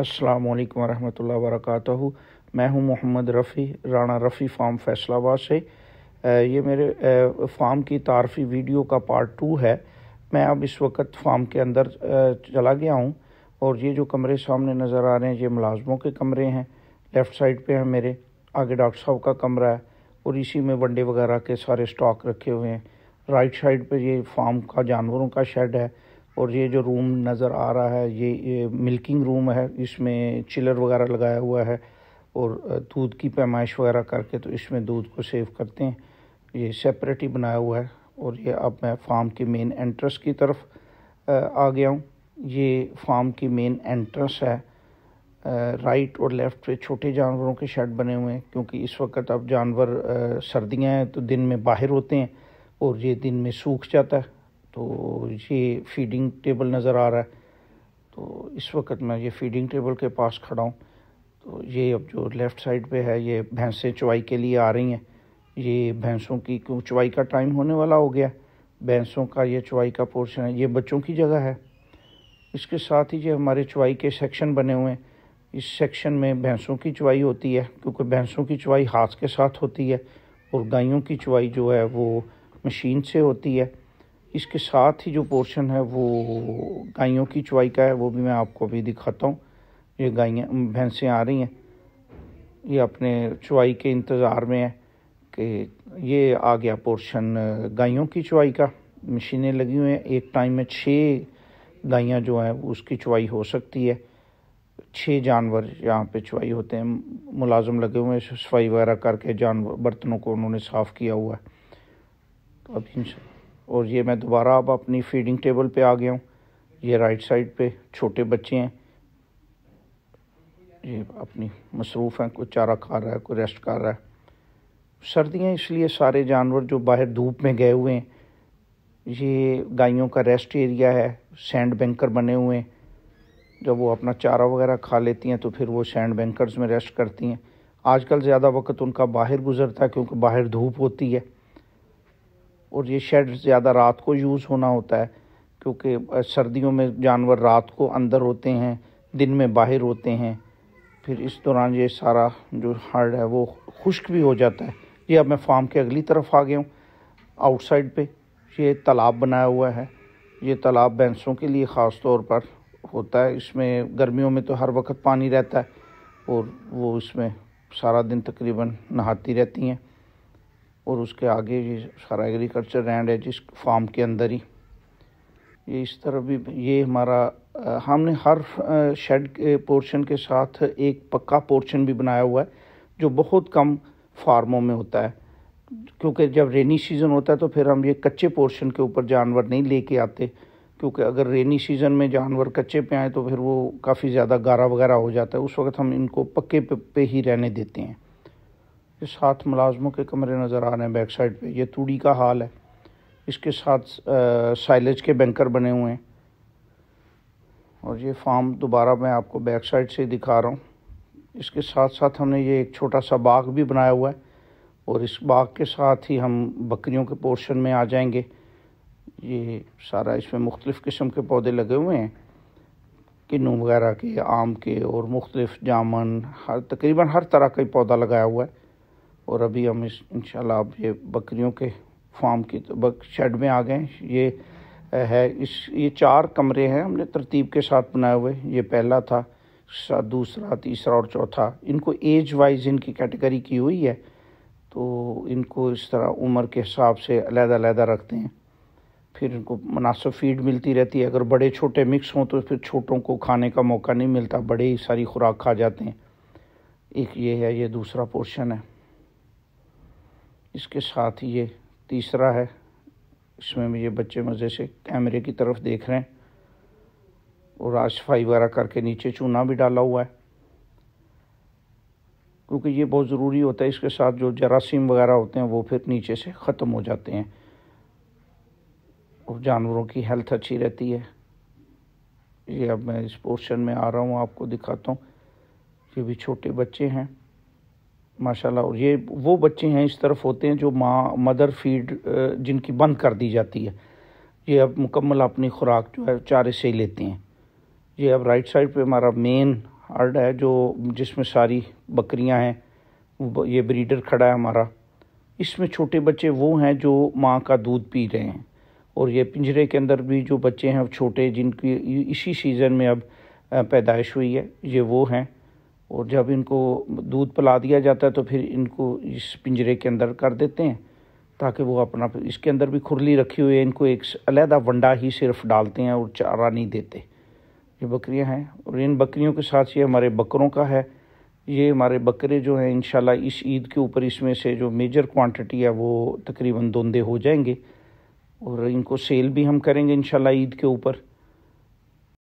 अस्सलामु अलैकुम वरहमतुल्लाहि वबरकातुहू। मैं हूं मोहम्मद रफ़ी राणा रफ़ी फ़ार्म फैसलाबाद से। ये मेरे फ़ार्म की तारफ़ी वीडियो का पार्ट 2 है। मैं अब इस वक्त फ़ार्म के अंदर चला गया हूं और ये जो कमरे सामने नज़र आ रहे हैं ये मुलाजमों के कमरे हैं। लेफ़्ट साइड पे हैं मेरे, आगे डॉक्टर साहब का कमरा है और इसी में वनडे वगैरह के सारे स्टॉक रखे हुए हैं। राइट साइड पे ये फार्म का जानवरों का शेड है और ये जो रूम नज़र आ रहा है ये मिल्किंग रूम है। इसमें चिलर वगैरह लगाया हुआ है और दूध की पैमाइश वगैरह करके तो इसमें दूध को सेव करते हैं। ये सेपरेट ही बनाया हुआ है। और ये अब मैं फार्म की मेन एंट्रेंस की तरफ आ गया हूँ। ये फार्म की मेन एंट्रेंस है। राइट और लेफ़्ट पे छोटे जानवरों के शेड बने हुए हैं क्योंकि इस वक्त अब जानवर सर्दियाँ हैं तो दिन में बाहर होते हैं और ये दिन में सूख जाता है। तो ये फीडिंग टेबल नज़र आ रहा है। तो इस वक्त मैं ये फीडिंग टेबल के पास खड़ा हूँ। तो ये अब जो लेफ़्ट साइड पे है ये भैंसें चवाई के लिए आ रही हैं। ये भैंसों की क्यों चवाई का टाइम होने वाला हो गया, भैंसों का ये चवाई का पोर्शन है। ये बच्चों की जगह है। इसके साथ ही ये हमारे चवाई के सेक्शन बने हुए हैं। इस सेक्शन में भैंसों की चवाई होती है क्योंकि भैंसों की चवाई हाथ के साथ होती है और गायों की चवाई जो है वो मशीन से होती है। इसके साथ ही जो पोर्शन है वो गायों की चवाई का है, वो भी मैं आपको अभी दिखाता हूँ। ये गायें भैंसें आ रही हैं, ये अपने चवाई के इंतज़ार में है कि ये आ गया पोर्शन गायों की चवाई का। मशीनें लगी हुई हैं, एक टाइम में 6 गायें जो हैं उसकी चवाई हो सकती है। 6 जानवर यहाँ पे चवाई होते हैं। मुलाजम लगे हुए हैं, सफाई वगैरह करके जानवर बर्तनों को उन्होंने साफ़ किया हुआ है। तो अब इनसे और ये मैं दोबारा अब अपनी फीडिंग टेबल पे आ गया हूँ। ये राइट साइड पे छोटे बच्चे हैं, ये अपनी मसरूफ़ हैं, कोई चारा खा रहा है, कोई रेस्ट कर रहा है। सर्दियाँ इसलिए सारे जानवर जो बाहर धूप में गए हुए हैं। ये गायों का रेस्ट एरिया है, सैंड बैंकर बने हुए हैं। जब वो अपना चारा वगैरह खा लेती हैं तो फिर वो सैंड बैंकर्स में रेस्ट करती हैं। आजकल ज़्यादा वक्त उनका बाहर गुजरता है क्योंकि बाहर धूप होती है और ये शेड ज़्यादा रात को यूज़ होना होता है क्योंकि सर्दियों में जानवर रात को अंदर होते हैं, दिन में बाहर होते हैं। फिर इस दौरान ये सारा जो हर्ड है वो खुश्क भी हो जाता है। ये अब मैं फार्म के अगली तरफ आ गया हूँ। आउटसाइड पे ये तालाब बनाया हुआ है। ये तालाब भैंसों के लिए ख़ास तौर पर होता है। इसमें गर्मियों में तो हर वक्त पानी रहता है और वो इसमें सारा दिन तकरीबन नहाती रहती हैं। और उसके आगे ये सारा एग्रीकल्चर लैंड है जिस फार्म के अंदर ही। ये इस तरफ भी ये हमारा हमने हर शेड के पोर्शन के साथ एक पक्का पोर्शन भी बनाया हुआ है जो बहुत कम फार्मों में होता है क्योंकि जब रेनी सीज़न होता है तो फिर हम ये कच्चे पोर्शन के ऊपर जानवर नहीं लेके आते क्योंकि अगर रेनी सीज़न में जानवर कच्चे पे आए तो फिर वो काफ़ी ज़्यादा गारा वगैरह हो जाता है। उस वक्त हम इनको पक्के पे ही रहने देते हैं। ये साथ मुलाजमों के कमरे नज़र आ रहे हैं बैक साइड पे। ये तूड़ी का हाल है। इसके साथ साइलेज के बैंकर बने हुए हैं। और ये फार्म दोबारा मैं आपको बैक साइड से दिखा रहा हूँ। इसके साथ साथ हमने ये एक छोटा सा बाग भी बनाया हुआ है और इस बाग के साथ ही हम बकरियों के पोर्शन में आ जाएंगे। ये सारा इसमें मुख्तलिफ़ किस्म के पौधे लगे हुए हैं, किन्नू वगैरह के, आम के और मुख्तलिफ़ जामुन, हर तकरीबन हर तरह का पौधा लगाया हुआ है। और अभी हम इंशाल्लाह अब ये बकरियों के फार्म की शेड में आ गए। ये है ये 4 कमरे हैं हमने तरतीब के साथ बनाए हुए। ये पहला था, दूसरा, तीसरा और चौथा। इनको एज वाइज इनकी कैटेगरी की हुई है तो इनको इस तरह उम्र के हिसाब से अलग-अलग रखते हैं। फिर इनको मुनासिब फीड मिलती रहती है। अगर बड़े छोटे मिक्स हों तो फिर छोटों को खाने का मौका नहीं मिलता, बड़े ही सारी खुराक खा जाते हैं। एक ये है, ये दूसरा पोर्शन है। इसके साथ ही ये तीसरा है। इसमें भी ये बच्चे मज़े से कैमरे की तरफ देख रहे हैं और आज सफाई वगैरह करके नीचे चूना भी डाला हुआ है क्योंकि ये बहुत ज़रूरी होता है। इसके साथ जो जरासीम वगैरह होते हैं वो फिर नीचे से ख़त्म हो जाते हैं और जानवरों की हेल्थ अच्छी रहती है। ये अब मैं इस पोर्शन में आ रहा हूँ, आपको दिखाता हूँ। ये भी छोटे बच्चे हैं माशाल्लाह। और ये वो बच्चे हैं इस तरफ होते हैं जो माँ मदर फीड जिनकी बंद कर दी जाती है। ये अब मुकम्मल अपनी खुराक जो है चारे से ही लेते हैं। ये अब राइट साइड पे हमारा मेन हर्ड है जो जिसमें सारी बकरियां हैं, ये ब्रीडर खड़ा है हमारा। इसमें छोटे बच्चे वो हैं जो माँ का दूध पी रहे हैं, और ये पिंजरे के अंदर भी जो बच्चे हैं छोटे जिनकी इसी सीज़न में अब पैदाइश हुई है, ये वो हैं। और जब इनको दूध पिला दिया जाता है तो फिर इनको इस पिंजरे के अंदर कर देते हैं ताकि वो अपना, इसके अंदर भी खुरली रखी हुई है, इनको एक अलहदा वंडा ही सिर्फ डालते हैं और चारा नहीं देते। ये बकरियां हैं, और इन बकरियों के साथ ये हमारे बकरों का है। ये हमारे बकरे जो हैं इंशाल्लाह इस ईद के ऊपर इसमें से जो मेजर क्वांटिटी है वो तकरीबन दोंदे हो जाएंगे, और इनको सेल भी हम करेंगे इंशाल्लाह ईद के ऊपर।